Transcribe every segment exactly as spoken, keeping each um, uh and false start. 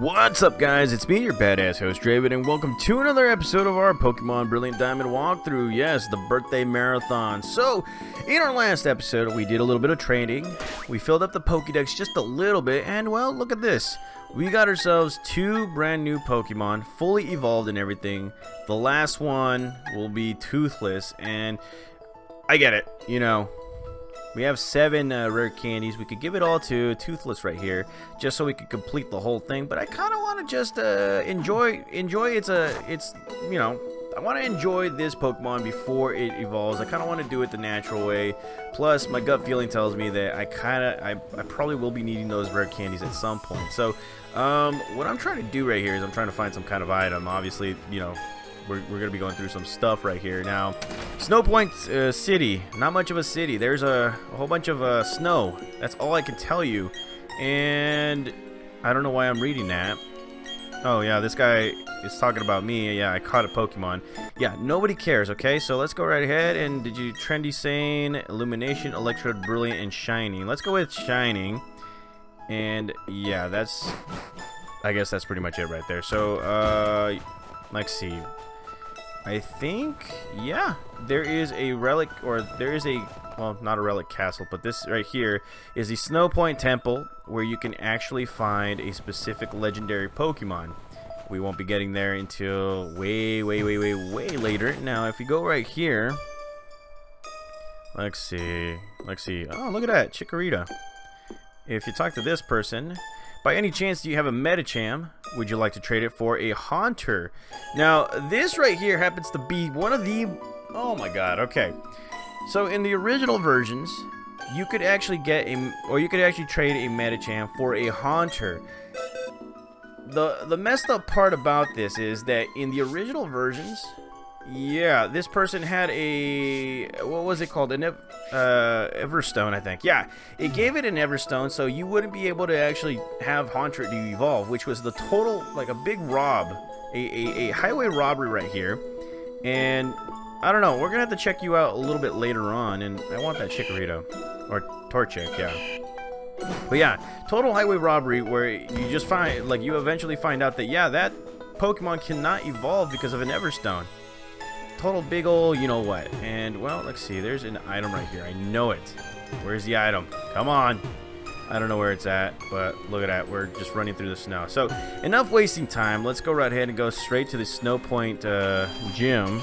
What's up, guys? It's me, your badass host, Draven, and welcome to another episode of our Pokemon Brilliant Diamond walkthrough. Yes, the birthday marathon. So, in our last episode, we did a little bit of training. We filled up the Pokedex just a little bit, and, well, look at this. We got ourselves two brand new Pokemon, fully evolved and everything. The last one will be Toothless, and I get it, you know. We have seven uh, rare candies. We could give it all to Toothless right here, just so we could complete the whole thing. But I kind of want to just uh, enjoy, enjoy. It's a, it's you know, I want to enjoy this Pokemon before it evolves. I kind of want to do it the natural way. Plus, my gut feeling tells me that I kind of, I, I probably will be needing those rare candies at some point. So, um, what I'm trying to do right here is I'm trying to find some kind of item. Obviously, you know. We're, we're gonna be going through some stuff right here now. Snowpoint uh, City, not much of a city. There's a, a whole bunch of uh, snow. That's all I can tell you. And I don't know why I'm reading that. Oh yeah, this guy is talking about me. Yeah, I caught a Pokemon. Yeah, nobody cares. Okay, so let's go right ahead. And did you trendy, sane, illumination, electro, brilliant, and shining? Let's go with shining. And yeah, that's. I guess that's pretty much it right there. So uh, let's see. I think, yeah, there is a relic, or there is a, well, not a relic castle, but this right here is the Snowpoint Temple, where you can actually find a specific legendary Pokemon. We won't be getting there until way, way, way, way, way later. Now, if you go right here, let's see, let's see, oh, look at that, Chikorita. If you talk to this person, by any chance, do you have a Medicham? Would you like to trade it for a Haunter? Now, this right here happens to be one of the... Oh my god, okay. So, in the original versions, you could actually get a... Or you could actually trade a Medicham for a Haunter. The, the messed up part about this is that in the original versions... Yeah, this person had a, what was it called, an uh, Everstone, I think. Yeah, it gave it an Everstone, so you wouldn't be able to actually have Haunter to evolve, which was the total, like a big rob, a, a, a highway robbery right here. And, I don't know, we're going to have to check you out a little bit later on, and I want that Chikorita, or Torchic, yeah. But yeah, total highway robbery where you just find, like, you eventually find out that, yeah, that Pokemon cannot evolve because of an Everstone. Total big ol' you know what. And well, let's see, there's an item right here. I know it. Where's the item? Come on. I don't know where it's at, but look at that, we're just running through the snow. So enough wasting time, let's go right ahead and go straight to the Snowpoint uh, gym,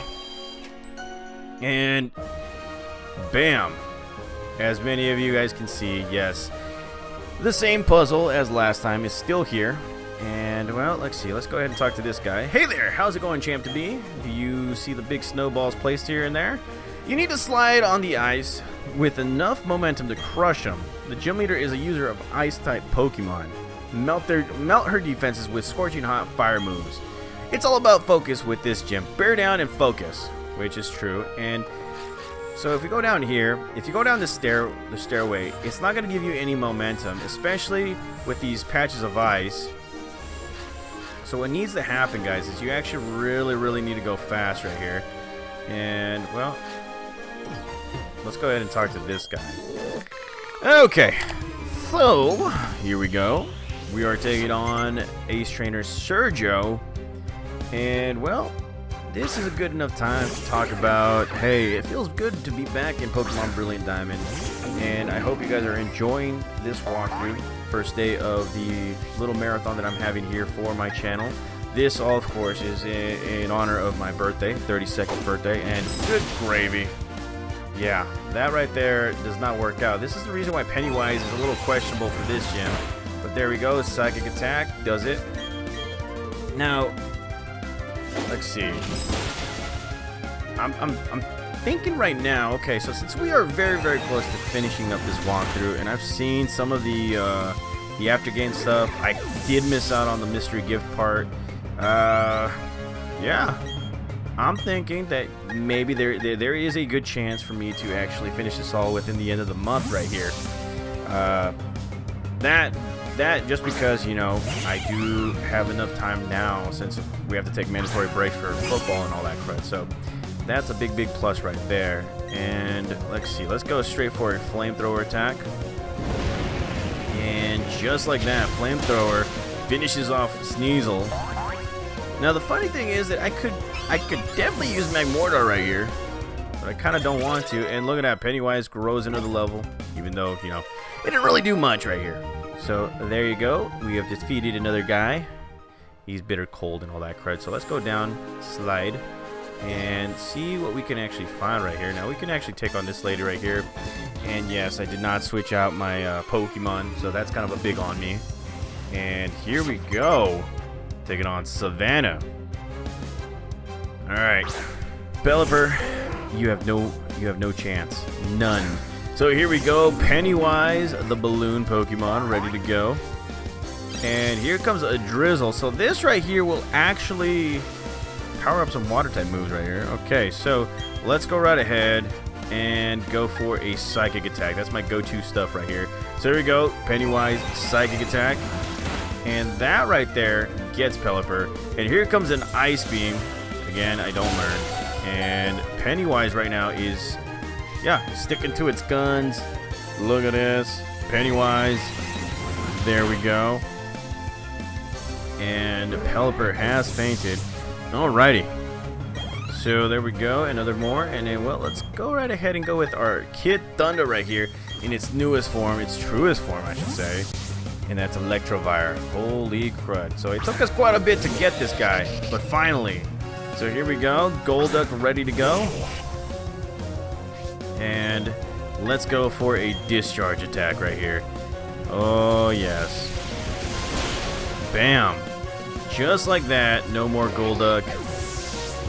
and bam, as many of you guys can see, yes, the same puzzle as last time is still here. And, well, let's see. Let's go ahead and talk to this guy. Hey there! How's it going, champ to be? Do you see the big snowballs placed here and there? You need to slide on the ice with enough momentum to crush them. The gym leader is a user of ice-type Pokemon. Melt their, melt her defenses with scorching hot fire moves. It's all about focus with this gym. Bear down and focus, which is true. And so if we go down here, if you go down the stair, the stairway, it's not going to give you any momentum, especially with these patches of ice. So what needs to happen, guys, is you actually really, really need to go fast right here. And, well, let's go ahead and talk to this guy. Okay, so here we go. We are taking on Ace Trainer Sergio. And, well, this is a good enough time to talk about, hey, it feels good to be back in Pokemon Brilliant Diamond. And I hope you guys are enjoying this walkthrough. First day of the little marathon that I'm having here for my channel. This all, of course, is in, in honor of my birthday, thirty-second birthday, and good gravy. Yeah, that right there does not work out. This is the reason why Pennywise is a little questionable for this gym. But there we go, psychic attack does it. Now, let's see. I'm, I'm, I'm thinking right now, okay, so since we are very, very close to finishing up this walkthrough, and I've seen some of the uh, the after game stuff, I did miss out on the mystery gift part. Uh, yeah, I'm thinking that maybe there, there there is a good chance for me to actually finish this all within the end of the month right here. Uh, that that just because, you know, I do have enough time now since we have to take mandatory breaks for football and all that crud. So. That's a big, big plus right there. And let's see. Let's go straight for a flamethrower attack. And just like that, flamethrower finishes off Sneasel. Now the funny thing is that I could I could definitely use Magmortar right here, but I kind of don't want to. And look at that, Pennywise grows another level, even though, you know, it didn't really do much right here. So there you go. We have defeated another guy. He's bitter cold and all that crud. So let's go down, slide, and see what we can actually find right here. Now we can actually take on this lady right here. And yes, I did not switch out my uh, Pokemon, so that's kind of a big on me. And here we go, taking on Savannah. All right, Pelipper, you have no, you have no chance, none. So here we go, Pennywise, the balloon Pokemon, ready to go. And here comes a Drizzle. So this right here will actually power up some water type moves right here. Okay, so let's go right ahead and go for a psychic attack. That's my go-to stuff right here. So there we go, Pennywise, psychic attack. And that right there gets Pelipper. And here comes an Ice Beam. Again, I don't learn. And Pennywise right now is... yeah, sticking to its guns. Look at this. Pennywise. There we go. And Pelipper has fainted. Alrighty. So there we go. Another more. And then, well, let's go right ahead and go with our Kid Thunder right here in its newest form, its truest form, I should say. And that's Electrovire. Holy crud. So it took us quite a bit to get this guy, but finally. So here we go. Golduck ready to go. And let's go for a discharge attack right here. Oh, yes. Bam. Just like that, no more Golduck.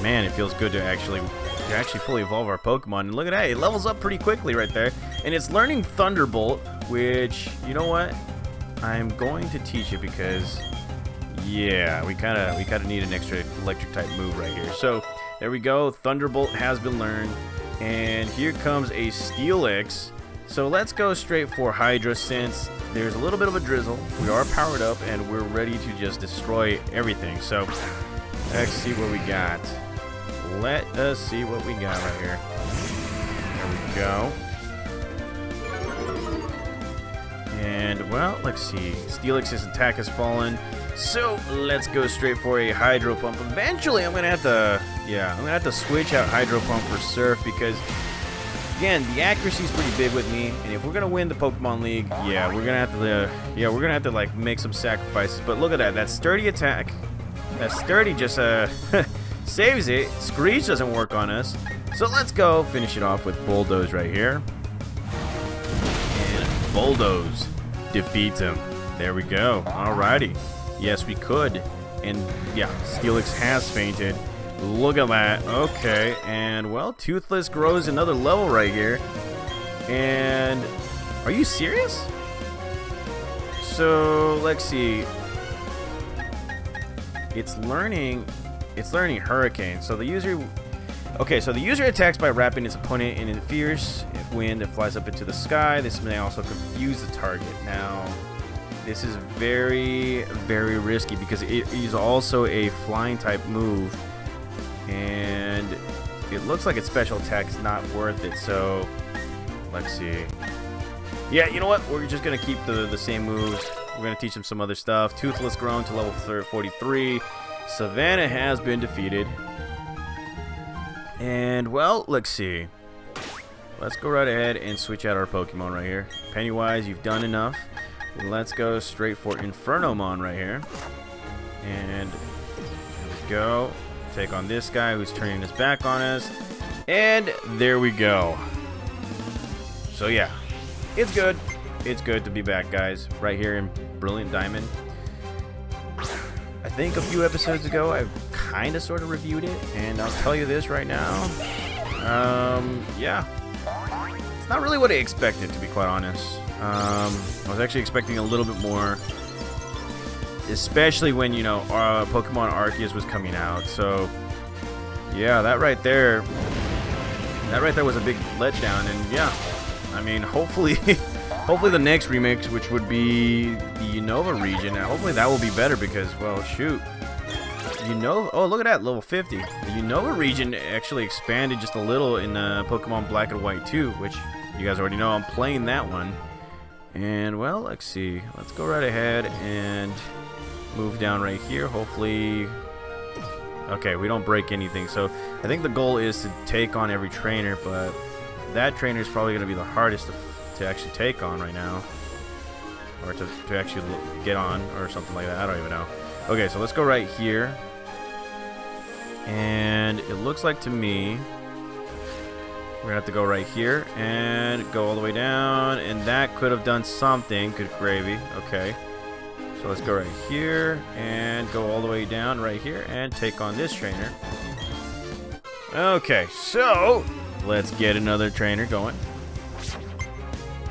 Man, it feels good to actually to actually fully evolve our Pokemon. And look at that, it levels up pretty quickly right there. And it's learning Thunderbolt, which, you know what? I'm going to teach it because, yeah, we kind of we kind of need an extra electric type move right here. So there we go, Thunderbolt has been learned. And here comes a Steelix. So let's go straight for Hydra since there's a little bit of a drizzle. We are powered up and we're ready to just destroy everything. So let's see what we got. Let us see what we got right here. There we go. And well, let's see. Steelix's attack has fallen. So let's go straight for a Hydro Pump. Eventually I'm gonna have to yeah, I'm gonna have to switch out Hydro Pump for Surf because again the accuracy is pretty big with me, and if we're gonna win the Pokemon League, yeah, we're gonna have to uh, yeah, we're gonna have to like make some sacrifices. But look at that, that sturdy attack. That sturdy just uh saves it. Screech doesn't work on us. So let's go finish it off with Bulldoze right here. And Bulldoze defeats him. There we go. Alrighty. Yes, we could. And yeah, Steelix has fainted. Look at that. Okay. And well, Toothless grows another level right here. And are you serious? So let's see. It's learning it's learning Hurricane. So the user Okay, so the user attacks by wrapping its opponent in a fierce wind that flies up into the sky. This may also confuse the target. Now this is very, very risky because it is also a flying type move. And it looks like its special attack is not worth it. So let's see. Yeah, you know what? We're just going to keep the, the same moves. We're going to teach them some other stuff. Toothless grown to level forty-three. Savannah has been defeated. And, well, let's see. Let's go right ahead and switch out our Pokemon right here. Pennywise, you've done enough. Let's go straight for Infernomon right here. And we go. Take on this guy who's turning his back on us. And there we go. So yeah, it's good. It's good to be back, guys. Right here in Brilliant Diamond. I think a few episodes ago, I kind of sort of reviewed it. And I'll tell you this right now. Um, yeah. It's not really what I expected, to be quite honest. Um, I was actually expecting a little bit more, especially when, you know, uh, Pokemon Arceus was coming out. So, yeah, that right there, that right there was a big letdown. And yeah, I mean, hopefully, hopefully the next remix, which would be the Unova region, and hopefully that will be better because, well, shoot, Unova. Oh, look at that, level fifty. The Unova region actually expanded just a little in uh, Pokemon Black and White two, which you guys already know I'm playing that one. And, well, let's see. Let's go right ahead and move down right here. Hopefully... Okay, we don't break anything. So I think the goal is to take on every trainer, but that trainer is probably going to be the hardest to, to actually take on right now. Or to, to actually get on or something like that. I don't even know. Okay, so let's go right here. And it looks like to me... We're going to have to go right here and go all the way down. And that could have done something. Good gravy. Okay. So let's go right here and go all the way down right here and take on this trainer. Okay, so let's get another trainer going.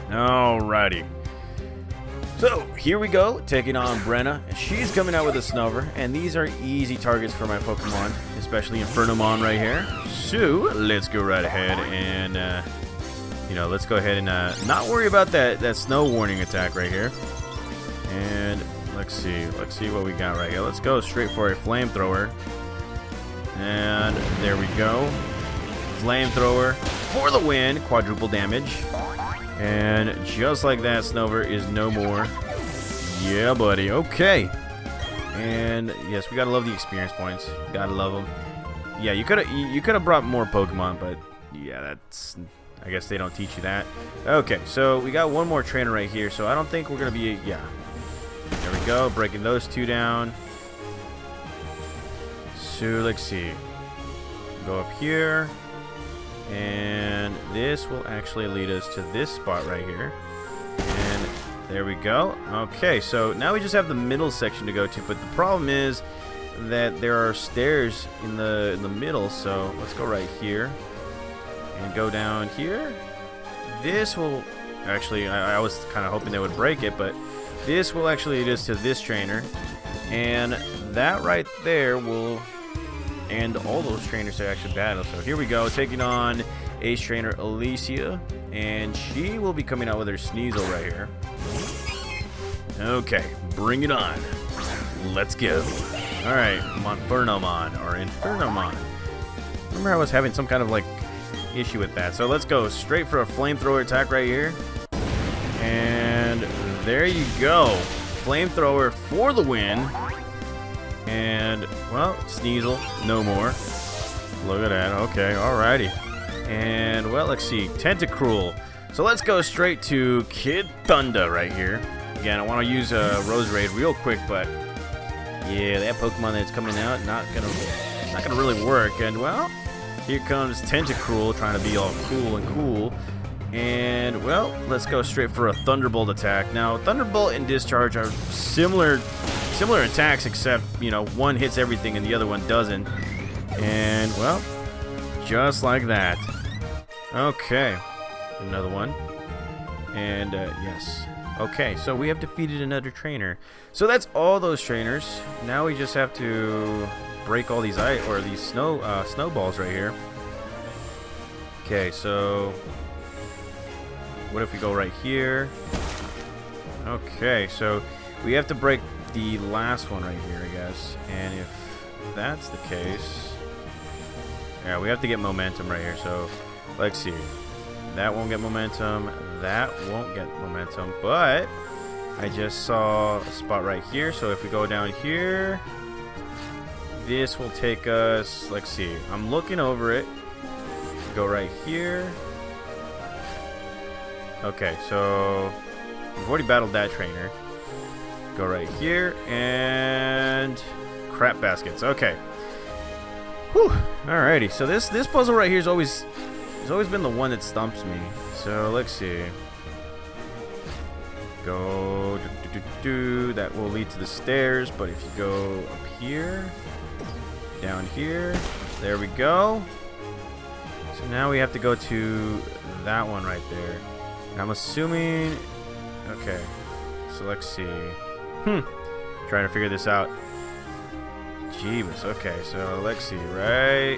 Alrighty. So here we go, taking on Brenna. She's coming out with a Snover, and these are easy targets for my Pokemon, especially Infernomon right here. So let's go right ahead and, uh, you know, let's go ahead and uh, not worry about that, that snow warning attack right here. And let's see, let's see what we got right here. Let's go straight for a flamethrower. And there we go. Flamethrower for the win, quadruple damage. And just like that, Snover is no more. Yeah, buddy. Okay. And yes, we gotta love the experience points. Gotta love them. Yeah, you could have you could have brought more Pokemon, but yeah, that's. I guess they don't teach you that. Okay, so we got one more trainer right here, so I don't think we're going to be... Yeah. There we go, breaking those two down. So, let's see. Go up here. And this will actually lead us to this spot right here. And there we go. Okay, so now we just have the middle section to go to, but the problem is that there are stairs in the, in the middle, so let's go right here. And go down here. This will actually, I, I was kind of hoping they would break it, but this will actually lead us to this trainer, and that right there will end all those trainers to actually battle. So here we go, taking on Ace Trainer Alicia, and she will be coming out with her Sneasel right here. Okay, bring it on. Let's go. All right, Monfernomon or Infernomon. Remember, I was having some kind of like issue with that. So let's go straight for a flamethrower attack right here. And there you go. Flamethrower for the win. And, well, Sneasel, no more. Look at that. Okay, alrighty. And, well, let's see. Tentacruel. So let's go straight to Kid Thunder right here. Again, I want to use a uh, Rose Raid real quick, but yeah, that Pokemon that's coming out, not gonna, not gonna really work. And, well, here comes Tentacruel trying to be all cool and cool. And, well, let's go straight for a Thunderbolt attack. Now, Thunderbolt and Discharge are similar similar attacks, except, you know, one hits everything and the other one doesn't. And, well, just like that. Okay. Another one. And, uh, yes. Okay, so we have defeated another trainer. So that's all those trainers. Now we just have to... break all these ice or these snow uh, snowballs right here. Okay, so what if we go right here? Okay, so we have to break the last one right here, I guess. And if that's the case, yeah, we have to get momentum right here. So let's see. That won't get momentum. That won't get momentum. But I just saw a spot right here. So if we go down here. This will take us, let's see, I'm looking over it. Go right here. Okay, so we've already battled that trainer. Go right here and crap baskets. Okay. Whew. Alrighty, so this this puzzle right here is always has always been the one that stumps me. So let's see. Go do, do, do, do. That will lead to the stairs, but if you go up here. Down here. There we go. So now we have to go to that one right there. And I'm assuming... Okay. So let's see. Hmm. Trying to figure this out. Jeebus. Okay. So let's see. Right.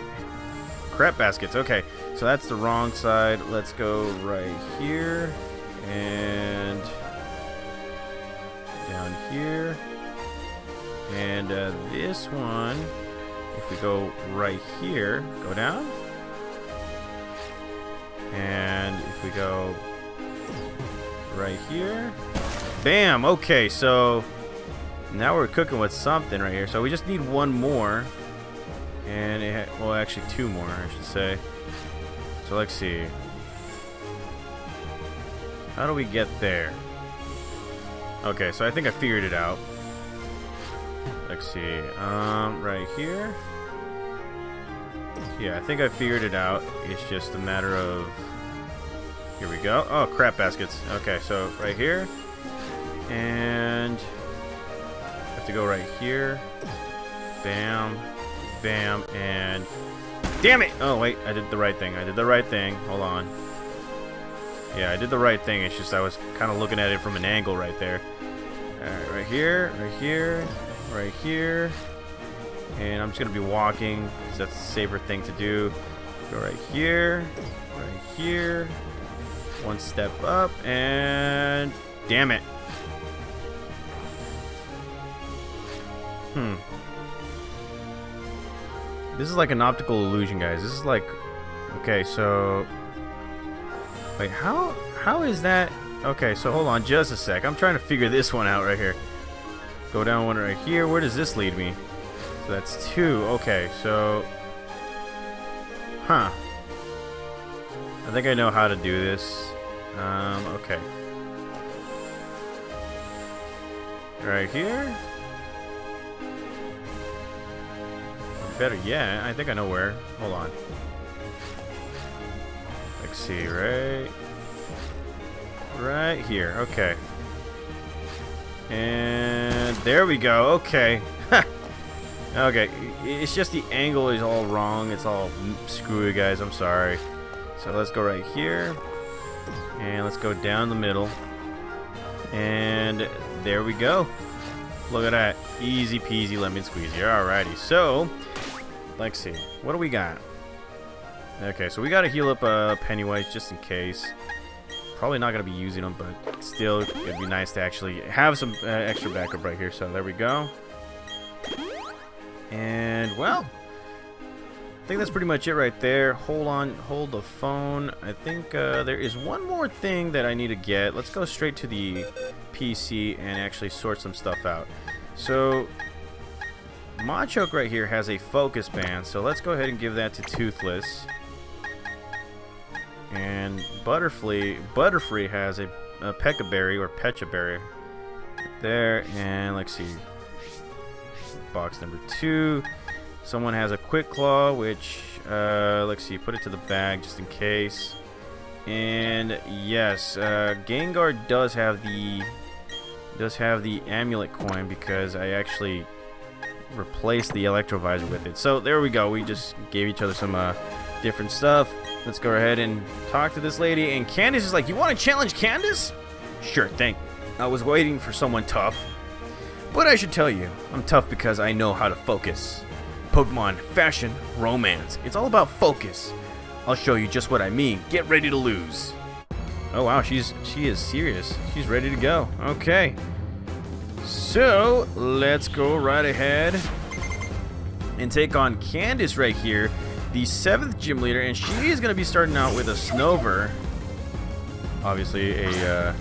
Crap baskets. Okay. So that's the wrong side. Let's go right here. And... down here. And uh, this one... If we go right here, go down. And if we go right here, bam, okay, so Now we're cooking with something right here. So we just need one more. And, it ha well, actually two more, I should say. So let's see. How do we get there? Okay, so I think I figured it out. Let's see. Um, right here. Yeah, I think I figured it out. It's just a matter of... Here we go. Oh, crap baskets. Okay, so right here. And... have to go right here. Bam. Bam. And... Damn it! Oh, wait. I did the right thing. I did the right thing. Hold on. Yeah, I did the right thing. It's just I was kind of looking at it from an angle right there. Alright, right here. Right here. Right here. And I'm just going to be walking, because that's the safer thing to do. Go right here. Right here. One step up. And... Damn it. Hmm. This is like an optical illusion, guys. This is like... Okay, so... Wait, how... How is that... Okay, so hold on just a sec. I'm trying to figure this one out right here. Go down one right here. Where does this lead me? So that's two. Okay, so... Huh. I think I know how to do this. Um, okay. Right here? Better yet, I think I know where. Hold on. Let's see, right... Right here, okay. And... There we go, okay. Okay, it's just the angle is all wrong. It's all screwy, guys, I'm sorry. So let's go right here. And let's go down the middle. And... There we go. Look at that. Easy peasy lemon squeezy. Alrighty, so... Let's see. What do we got? Okay, so we gotta heal up uh, Pennywise just in case. Probably not gonna be using them, but still, it'd be nice to actually have some uh, extra backup right here. So there we go. And well, I think that's pretty much it right there. Hold on, hold the phone. I think uh, there is one more thing that I need to get. Let's go straight to the P C and actually sort some stuff out. So. Machoke right here has a focus band, so let's go ahead and give that to Toothless. And Butterfree, Butterfree has a, a Peckaberry or Pechaberry there. And let's see, box number two. Someone has a Quick Claw, which uh, let's see, put it to the bag just in case. And yes, uh, Gengar does have the does have the amulet coin because I actually. Replace the Electrovire with it. So there we go. We just gave each other some uh, different stuff. Let's go ahead and talk to this lady. And Candice is like, you want to challenge Candice? Sure thing. I was waiting for someone tough. But I should tell you, I'm tough because I know how to focus. Pokemon, fashion, romance. It's all about focus. I'll show you just what I mean. Get ready to lose. Oh wow, she's she is serious. She's ready to go. Okay. So, let's go right ahead and take on Candice right here, the seventh gym leader, and she is going to be starting out with a Snover. Obviously, a uh,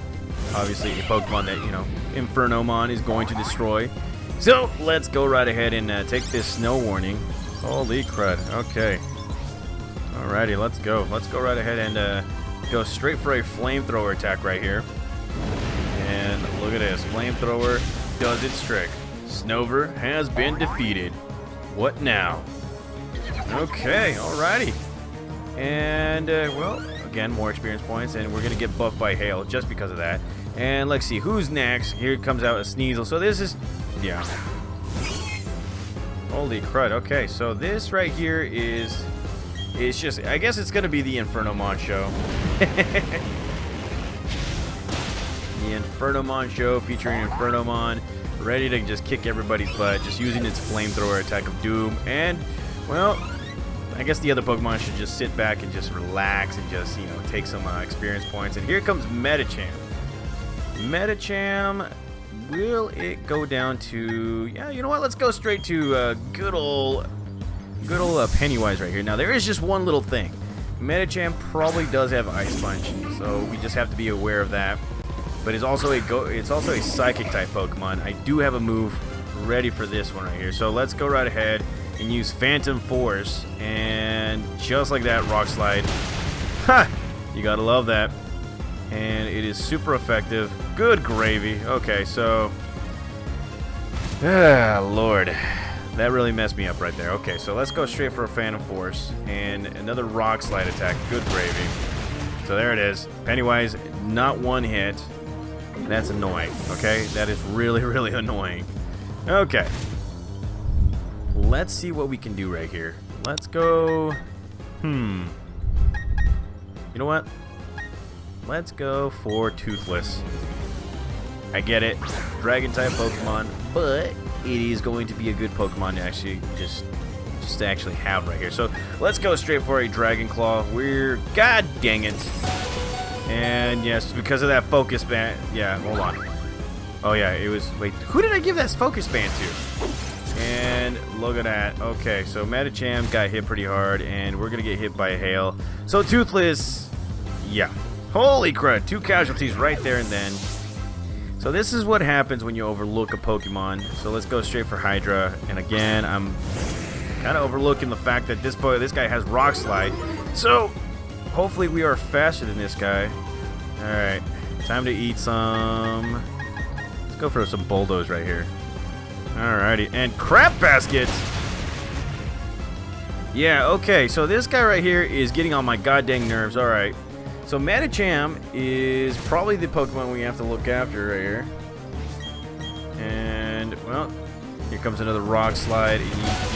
obviously a Pokemon that, you know, Infernomon is going to destroy. So, let's go right ahead and uh, take this snow warning. Holy crud. Okay. Alrighty, let's go. Let's go right ahead and uh, go straight for a flamethrower attack right here. And look at this, flamethrower does its trick. Snover has been defeated. What now? Okay, alrighty. And, uh, well, again, more experience points, and we're going to get buffed by hail just because of that. And let's see, who's next? Here comes out a Sneasel. So this is, yeah. Holy crud. Okay, so this right here is, it's just, I guess it's going to be the Infernomon show. The Infernomon show featuring Infernomon, ready to just kick everybody's butt, just using its flamethrower attack of doom. And, well, I guess the other Pokemon should just sit back and just relax and just, you know, take some uh, experience points. And here comes Medicham. Medicham, will it go down to, yeah, you know what, let's go straight to uh, good old, good old uh, Pennywise right here. Now, there is just one little thing. Medicham probably does have Ice Punch, so we just have to be aware of that. but it's also a go it's also a psychic type Pokemon. I do have a move ready for this one right here, so let's go right ahead and use Phantom Force, and just like that, Rock Slide. Ha! You gotta love that. And it is super effective. Good gravy. Okay, so ah, Lord, that really messed me up right there. Okay, so let's go straight for a Phantom Force and another Rock Slide attack. Good gravy. So there it is. Pennywise, not one hit. That's annoying, okay? That is really, really annoying. Okay. Let's see what we can do right here. Let's go... Hmm. You know what? Let's go for Toothless. I get it. Dragon-type Pokemon, but... it is going to be a good Pokemon to actually just just to actually have right here. So let's go straight for a Dragon Claw. We're god dang it. And yes, because of that focus band. Yeah, hold on. Oh yeah, it was wait, who did I give that focus band to? And look at that. Okay, so Medicham got hit pretty hard, and we're gonna get hit by hail. So Toothless, yeah. Holy crud, two casualties right there and then. So this is what happens when you overlook a Pokemon. So let's go straight for Hydra. And again, I'm kind of overlooking the fact that this boy, this guy has Rock Slide. So hopefully we are faster than this guy. All right, time to eat some. Let's go for some Bulldoze right here. Alrighty, and Crap Basket. Yeah, okay, so this guy right here is getting on my goddamn nerves. All right. So Medicham is probably the Pokemon we have to look after right here. And, well, here comes another Rock Slide.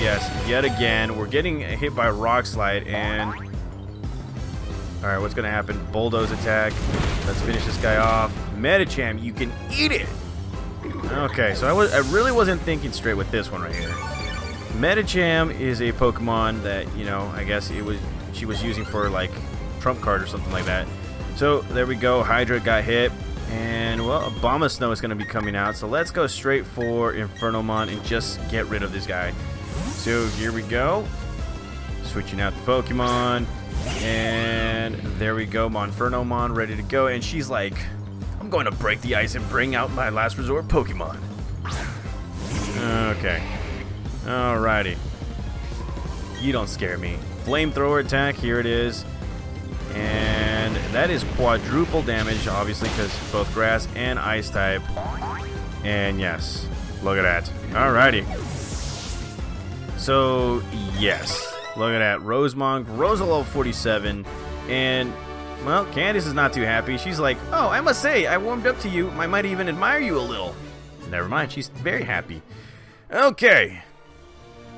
Yes, yet again, we're getting hit by Rock Slide. And, alright, what's going to happen? Bulldoze attack. Let's finish this guy off. Medicham, you can eat it! Okay, so I, was, I really wasn't thinking straight with this one right here. Medicham is a Pokemon that, you know, I guess it was she was using for, like... trump card or something like that. So there we go. Hydra got hit, and well, Abomasnow is going to be coming out. So let's go straight for Infernomon and just get rid of this guy. So here we go, switching out the Pokemon, and there we go. Monfernomon ready to go, and she's like, "I'm going to break the ice and bring out my last resort Pokemon." Okay, alrighty. You don't scare me. Flamethrower attack. Here it is. And that is quadruple damage, obviously, because both grass and ice type. And yes, look at that. Alrighty. So, yes. Look at that. Rosemonk, Rosalow forty-seven. And, well, Candice is not too happy. She's like, oh, I must say, I warmed up to you. I might even admire you a little. Never mind. She's very happy. Okay.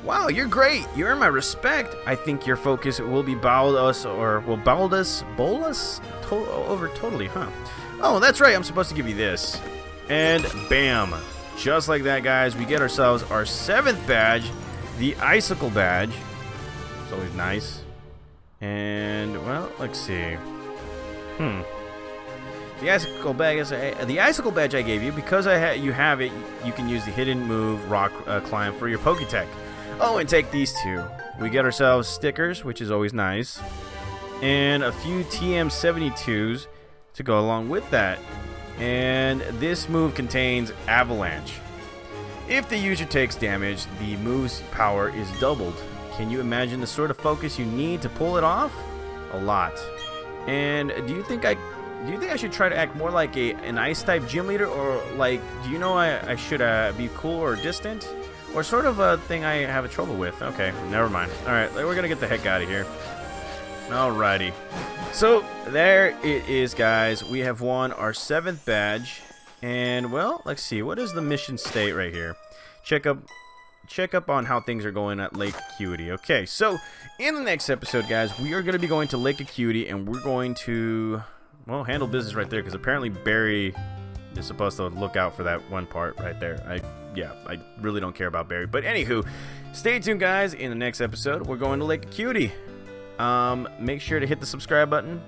Wow, you're great. You earn my respect. I think your focus will be bowled us or will bowled us, bowl us to over totally, huh? Oh, that's right. I'm supposed to give you this. And bam. Just like that, guys, we get ourselves our seventh badge, the icicle badge. It's always nice. And, well, let's see. Hmm. The icicle badge, the icicle badge I gave you, because I ha you have it, you can use the hidden move rock uh, climb for your Poketech. Oh, and take these two. We get ourselves stickers, which is always nice, and a few T M seventy-twos to go along with that. And this move contains Avalanche. If the user takes damage, the move's power is doubled. Can you imagine the sort of focus you need to pull it off? A lot. And do you think I do you think I should try to act more like a an ice type gym leader, or like, do you know I, I should uh, be cool or distant? Or sort of a thing I have a trouble with. Okay, never mind. All right, we're gonna get the heck out of here. Alrighty. So there it is, guys. We have won our seventh badge, and well, let's see. What is the mission state right here? Check up, check up on how things are going at Lake Acuity. Okay, so in the next episode, guys, we are gonna be going to Lake Acuity, and we're going to well handle business right there, because apparently Barry is supposed to look out for that one part right there. I. Yeah, I really don't care about Barry. But anywho, stay tuned, guys. In the next episode, we're going to Lake Acuity. Um, make sure to hit the subscribe button,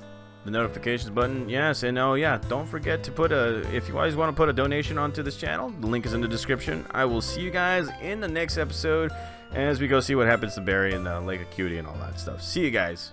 the notifications button. Yes, and oh yeah, don't forget to put a, if you always want to put a donation onto this channel, the link is in the description. I will see you guys in the next episode as we go see what happens to Barry and uh, Lake Acuity and all that stuff. See you guys.